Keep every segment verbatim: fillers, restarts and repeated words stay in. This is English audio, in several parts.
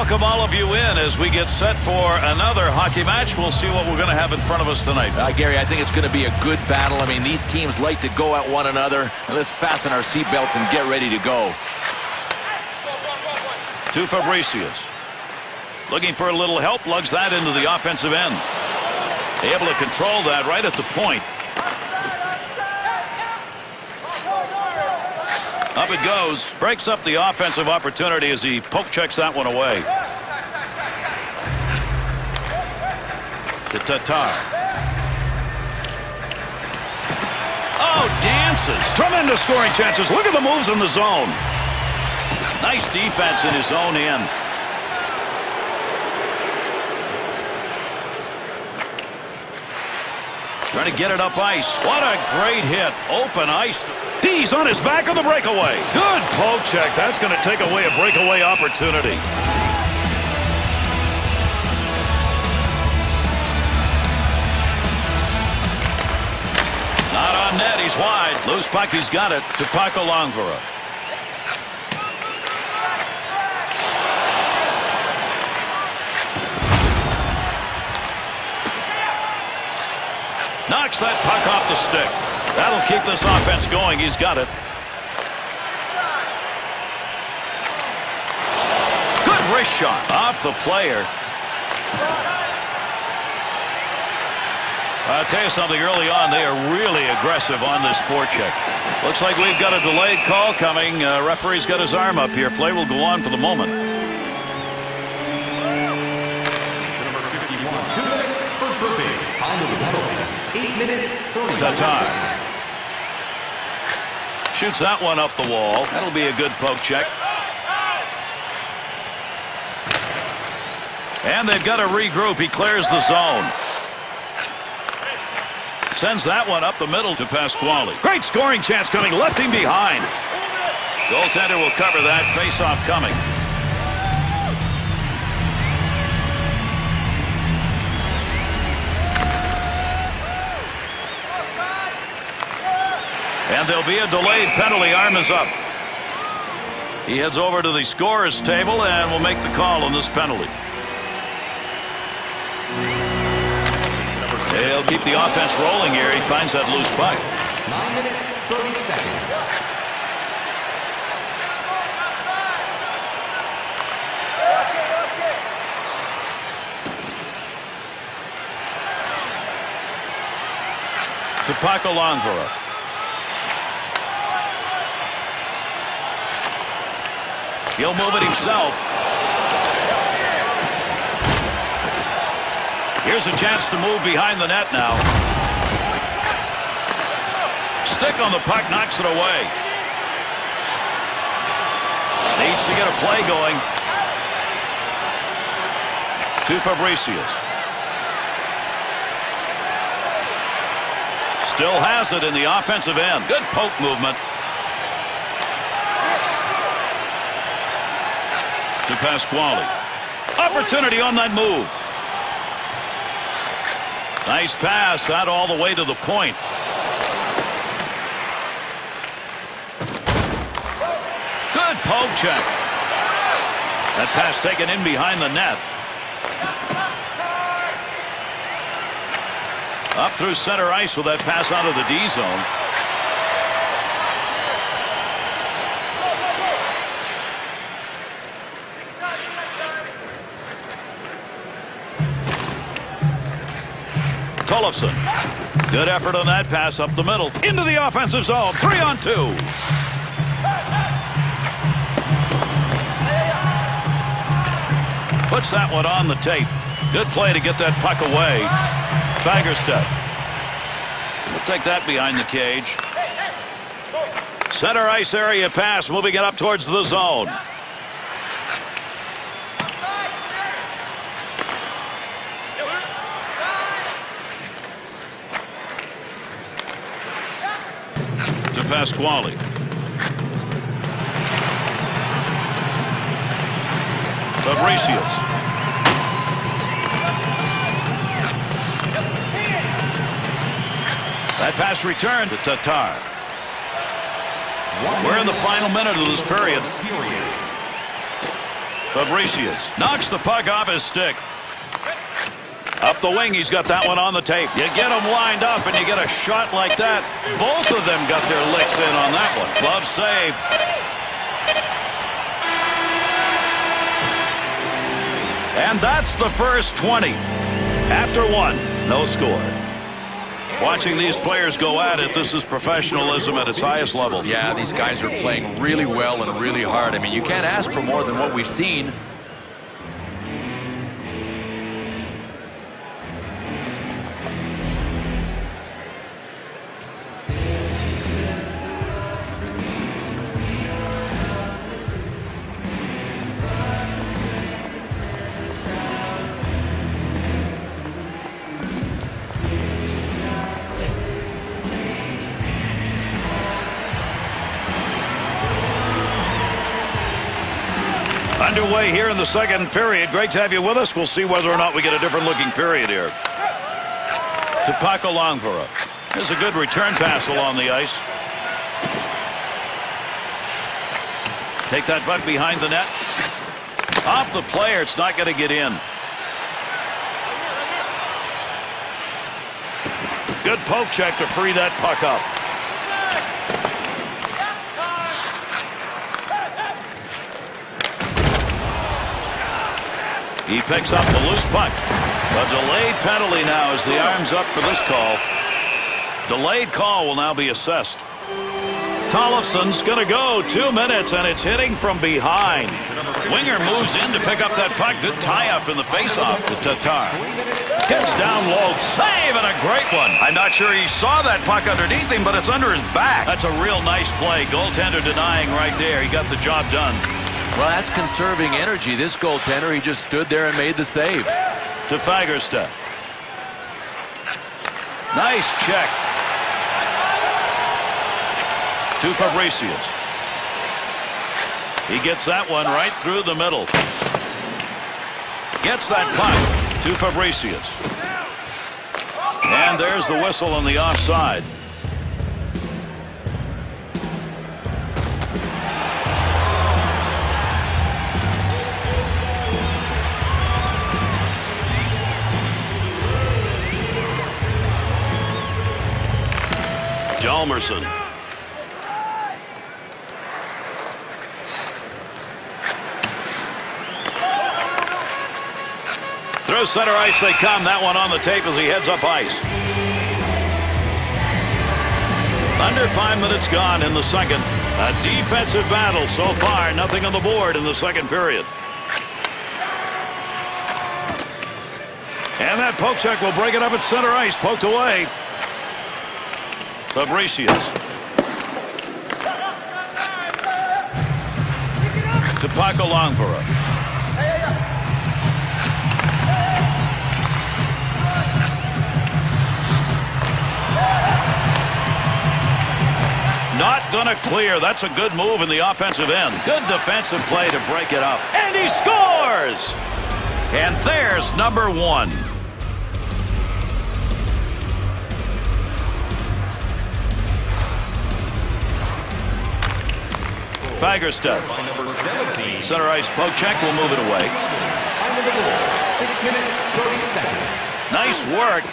welcome all of you in as we get set for another hockey match. We'll see what we're going to have in front of us tonight. Uh, Gary, I think it's going to be a good battle. I mean, these teams like to go at one another. And let's fasten our seatbelts and get ready to go. To Fabricius. Looking for a little help. Lugs that into the offensive end. Able to control that right at the point. Up it goes. Breaks up the offensive opportunity as he poke checks that one away. The Tatar. Oh, dances. Tremendous scoring chances. Look at the moves in the zone. Nice defense in his own end. Trying to get it up ice. What a great hit. Open ice. D's on his back on the breakaway. Good poke check. That's going to take away a breakaway opportunity. Not on net. He's wide. Loose puck. He's got it to Paco Longvira. Knocks that puck off the stick. That'll keep this offense going. He's got it. Good wrist shot. Off the player. I'll tell you something, early on, they are really aggressive on this forecheck. Looks like we've got a delayed call coming. Uh, referee's got his arm up here. Play will go on for the moment. Tatar. Shoots that one up the wall. That'll be a good poke check. And they've got to regroup. He clears the zone. Sends that one up the middle to Pasquale. Great scoring chance coming. Left him behind. Goaltender will cover that. Face-off coming. And there'll be a delayed penalty. Arm is up. He heads over to the scorer's table and will make the call on this penalty. He'll keep the offense rolling here. He finds that loose puck. Nine minutes, thirty seconds. To Paco Longvira. He'll move it himself. Here's a chance to move behind the net now. Stick on the puck, knocks it away. Needs to get a play going. To Fabricius. Still has it in the offensive end. Good poke movement. To Pasquale. Opportunity on that move. Nice pass out all the way to the point. Good poke check. That pass taken in behind the net. Up through center ice with that pass out of the D zone. Tollefson. Good effort on that pass up the middle. Into the offensive zone. Three on two. Puts that one on the tape. Good play to get that puck away. Fagerstedt. We'll take that behind the cage. Center ice area pass. Moving it up towards the zone. Pasquale. Fabricius. That pass returned to Tatar. We're in the final minute of this period. Fabricius knocks the puck off his stick. Up the wing, he's got that one on the tape. You get them lined up, and you get a shot like that. Both of them got their licks in on that one. Glove save. And that's the first twenty. After one, no score. Watching these players go at it, this is professionalism at its highest level. Yeah, these guys are playing really well and really hard. I mean, you can't ask for more than what we've seen. Underway here in the second period. Great to have you with us. We'll see whether or not we get a different looking period here. To Paco Longvira. There's a good return pass along the ice. Take that puck behind the net. Off the player. It's not going to get in. Good poke check to free that puck up. He picks up the loose puck. A delayed penalty now as the arm's up for this call. Delayed call will now be assessed. Tollefson's going to go. Two minutes, and it's hitting from behind. Winger moves in to pick up that puck. Good tie-up in the face-off to Tatar. Gets down low. Save, and a great one. I'm not sure he saw that puck underneath him, but it's under his back. That's a real nice play. Goaltender denying right there. He got the job done. Well, that's conserving energy. This goaltender, he just stood there and made the save. To Fagerstedt. Nice check. To Fabricius. He gets that one right through the middle. Gets that puck to Fabricius. And there's the whistle on the offside. Hjalmarsson. Through center ice they come. That one on the tape as he heads up ice. Under five minutes gone in the second. A defensive battle so far. Nothing on the board in the second period. And that poke check will break it up at center ice. Poked away. Fabricius. To Paco Longvira. Not gonna clear. That's a good move in the offensive end. Good defensive play to break it up. And he scores! And there's number one. Fagerstedt. Center ice poke check will move it away. Nice work.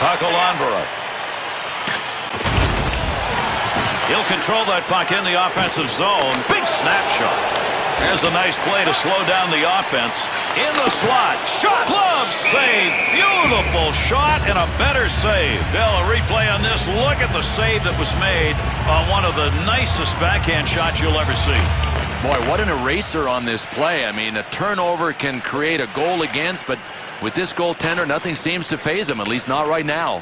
Paco Longvira. He'll control that puck in the offensive zone. Big snapshot. There's a nice play to slow down the offense. In the slot. Shot. Glove save. Beautiful shot and a better save. Bill, a replay on this. Look at the save that was made on one of the nicest backhand shots you'll ever see. Boy, what an eraser on this play. I mean, a turnover can create a goal against, but with this goaltender, nothing seems to faze him, at least not right now.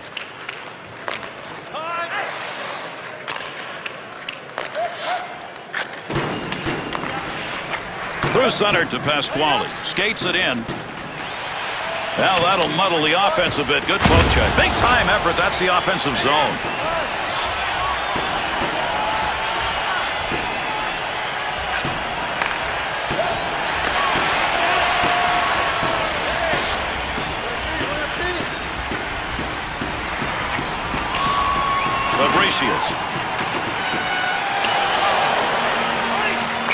Through center to Pasquale. Skates it in. Now that'll muddle the offense a bit. Good poke check. Big time effort. That's the offensive zone. Fabricius.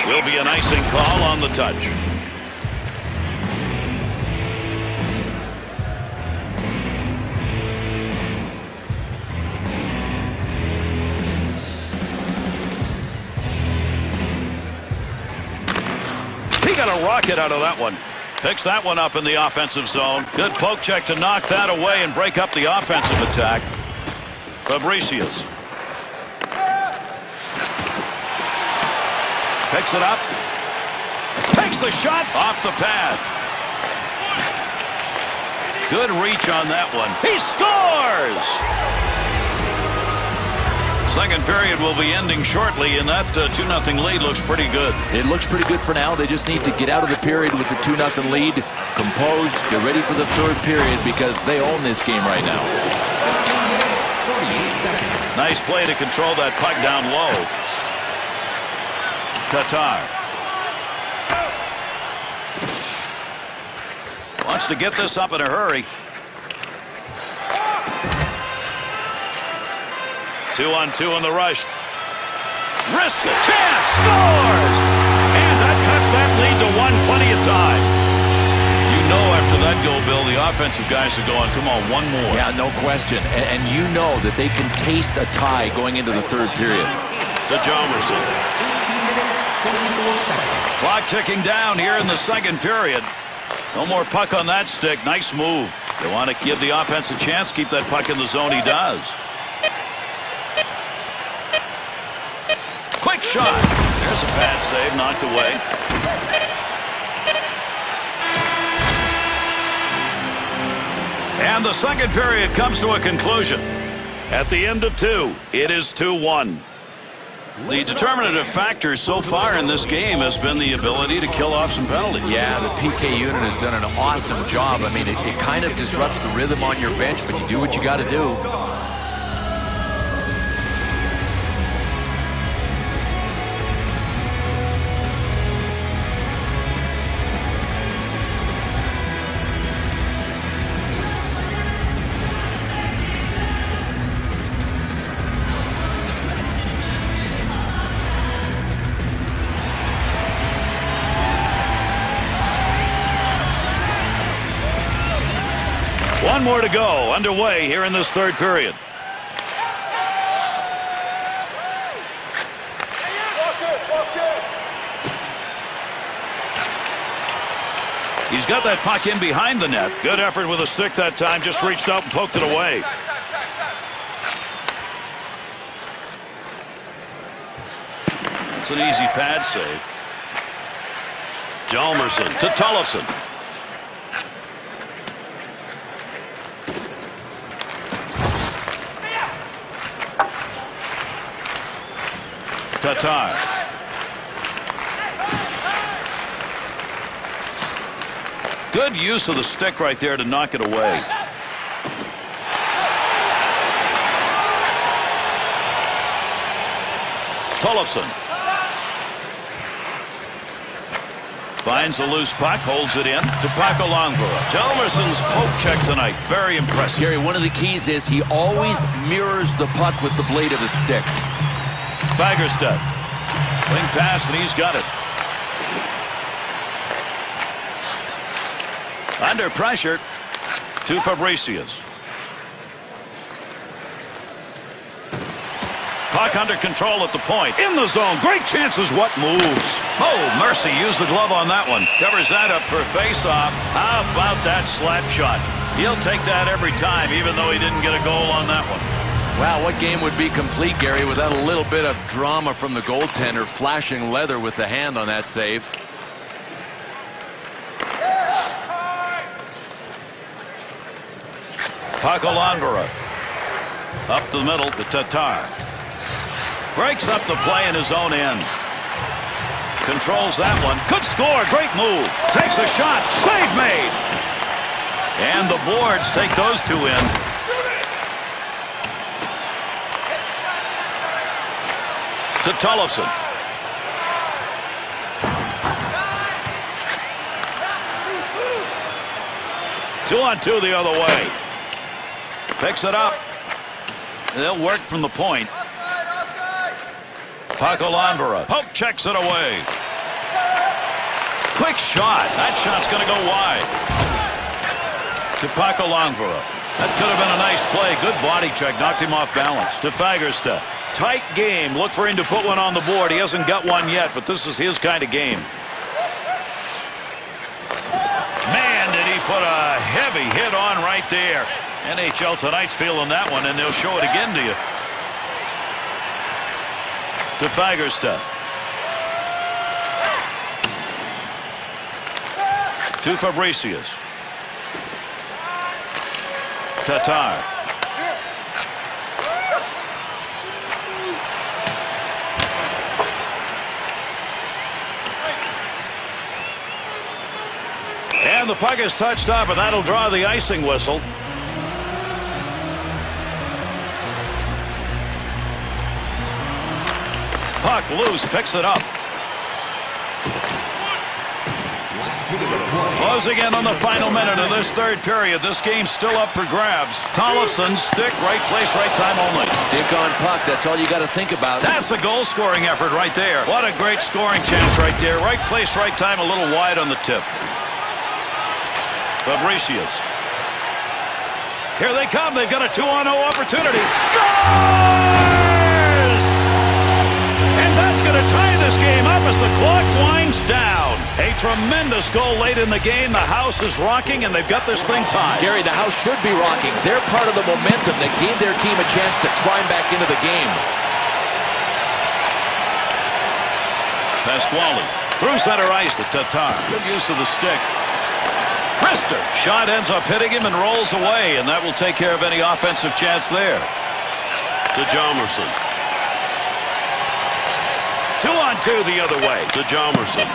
Will be an icing call on the touch. He got a rocket out of that one. Picks that one up in the offensive zone. Good poke check to knock that away and break up the offensive attack. Fabricius. Picks it up. Takes the shot off the pad. Good reach on that one. He scores! Second period will be ending shortly, and that uh, two nothing lead looks pretty good. It looks pretty good for now. They just need to get out of the period with the two nothing lead, compose, get ready for the third period because they own this game right now. Nice play to control that puck down low. Tatar wants to get this up in a hurry. Two on two in the rush. Wrist chance, scores! And that cuts that lead to one, plenty of time. Know after that goal, Bill, the offensive guys are going, come on, one more. Yeah, no question. And, and you know that they can taste a tie going into the third period. To Hjalmarsson. Clock ticking down here in the second period. No more puck on that stick. Nice move. They want to give the offense a chance, keep that puck in the zone. He does. Quick shot. There's a pad save, knocked away. And the second period comes to a conclusion. At the end of two, it is two one. The determinative factor so far in this game has been the ability to kill off some penalties. Yeah, the P K unit has done an awesome job. I mean, it, it kind of disrupts the rhythm on your bench, but you do what you got to do. One more to go, underway here in this third period. He's got that puck in behind the net. Good effort with a stick that time, just reached out and poked it away. It's an easy pad save. Hjalmarsson to Tollefson. Tatar. Good use of the stick right there to knock it away. Tollefson. Finds a loose puck, holds it in to Paco Longvira. Hjalmarsson's poke check tonight, very impressive. Gary, one of the keys is he always mirrors the puck with the blade of his stick. Fagerstedt. Wing pass, and he's got it. Under pressure to Fabricius. Puck under control at the point. In the zone. Great chances. What moves? Oh, mercy. Used the glove on that one. Covers that up for a face-off. How about that slap shot? He'll take that every time, even though he didn't get a goal on that one. Wow, what game would be complete, Gary, without a little bit of drama from the goaltender, flashing leather with the hand on that save. Paco Longvira up the middle to Tatar. Breaks up the play in his own end. Controls that one. Could score. Great move. Takes a shot. Save made. And the boards take those two in. To Tollefson. Two on two the other way. Picks it up. They'll work from the point. Paco Longvira poke checks it away. Quick shot. That shot's going to go wide. To Paco Longvira. That could have been a nice play. Good body check. Knocked him off balance. To Fagerstedt. Tight game. Look for him to put one on the board. He hasn't got one yet, but this is his kind of game. Man, did he put a heavy hit on right there. N H L Tonight's feeling that one, and they'll show it again to you. To Fagerstedt. To Fabricius. Tatar. And the puck is touched up, and that'll draw the icing whistle. Puck loose, picks it up. Closing in on the final minute of this third period. This game's still up for grabs. Tollefson, stick, right place, right time only. Stick on puck, that's all you got to think about. That's a goal-scoring effort right there. What a great scoring chance right there. Right place, right time, a little wide on the tip. Fabricius. Here they come. They've got a two on oh opportunity. Scores! And that's going to tie this game up as the clock winds down. A tremendous goal late in the game. The house is rocking, and they've got this thing tied. Gary, the house should be rocking. They're part of the momentum that gave their team a chance to climb back into the game. Pasquale through center ice to Tatar. Good use of the stick. Krister. Shot ends up hitting him and rolls away, and that will take care of any offensive chance there. To Hjalmarsson. Two on two the other way. To Hjalmarsson.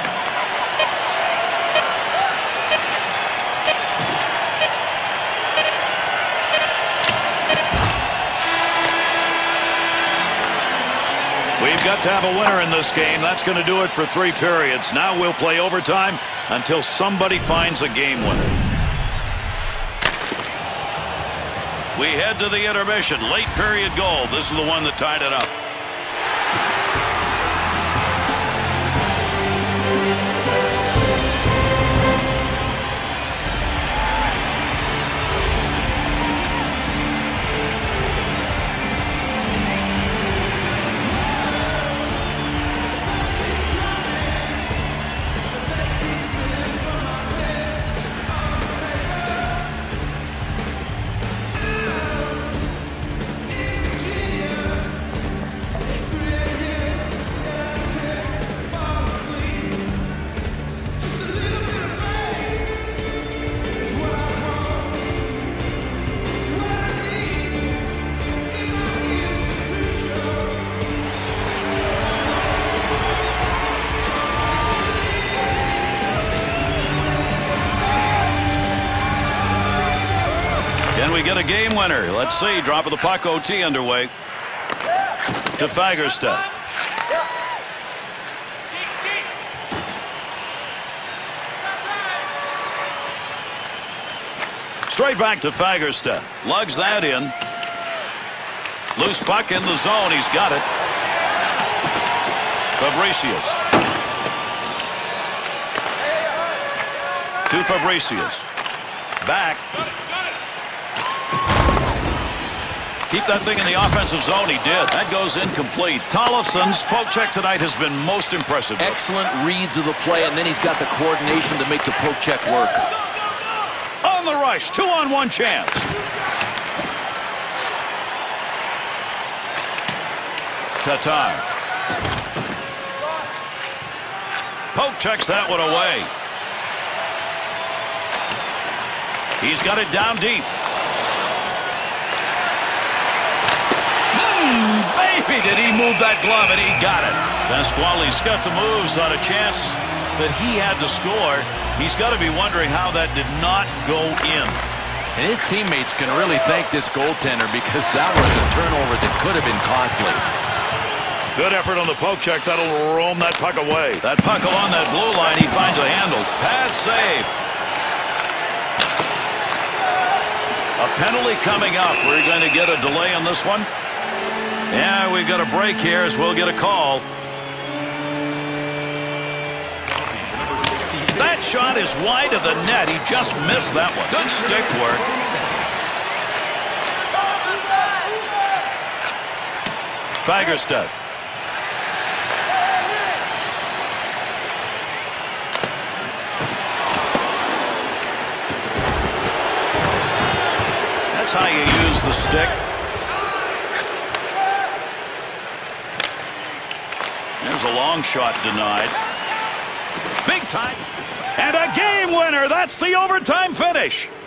We've got to have a winner in this game. That's going to do it for three periods. Now we'll play overtime until somebody finds a game winner. We head to the intermission. Late period goal. This is the one that tied it up. Get a game winner. Let's see. Drop of the puck. O T underway. To Fagerstedt. Straight back to Fagerstedt. Lugs that in. Loose puck in the zone. He's got it. Fabricius. To Fabricius. Back. Keep that thing in the offensive zone. He did. That goes incomplete. Tollefson's poke check tonight has been most impressive. Excellent reads of the play, and then he's got the coordination to make the poke check work. On the rush. Two on one chance. Tatar. Poke checks that one away. He's got it down deep. Baby, did he move that glove, and he got it. Pasquale's got the moves on a chance that he had to score. He's got to be wondering how that did not go in. And his teammates can really thank this goaltender, because that was a turnover that could have been costly. Good effort on the poke check. That'll roam that puck away. That puck along that blue line, he finds a handle. Pad save. A penalty coming up. We're going to get a delay on this one. Yeah, we've got a break here as we'll get a call. That shot is wide of the net. He just missed that one. Good stick work. Fagerstedt. That's how you use the stick. There's a long shot denied. Big time. And a game winner. That's the overtime finish.